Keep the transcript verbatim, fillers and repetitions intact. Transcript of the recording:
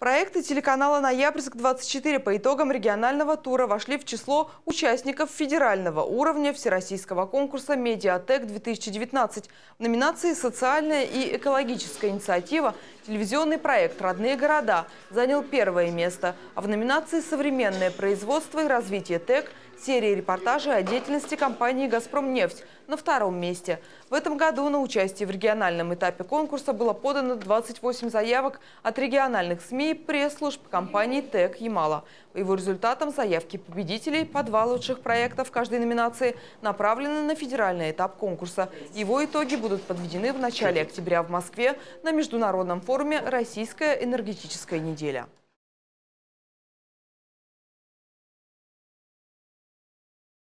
Проекты телеканала «Ноябрьск двадцать четыре» по итогам регионального тура вошли в число участников федерального уровня всероссийского конкурса «МедиаТЭК-две тысячи девятнадцать» в номинации «Социальная и экологическая инициатива» телевизионный проект «Родные города» занял первое место, а в номинации «Современное производство и развитие ТЭК» серия репортажей о деятельности компании «Газпромнефть» на втором месте. В этом году на участие в региональном этапе конкурса было подано двадцать восемь заявок от региональных СМИ и пресс-служб компании «ТЭК Ямала». По его результатам заявки победителей по два лучших проекта в каждой номинации направлены на федеральный этап конкурса. Его итоги будут подведены в начале октября в Москве на международном форуме «Российская энергетическая неделя».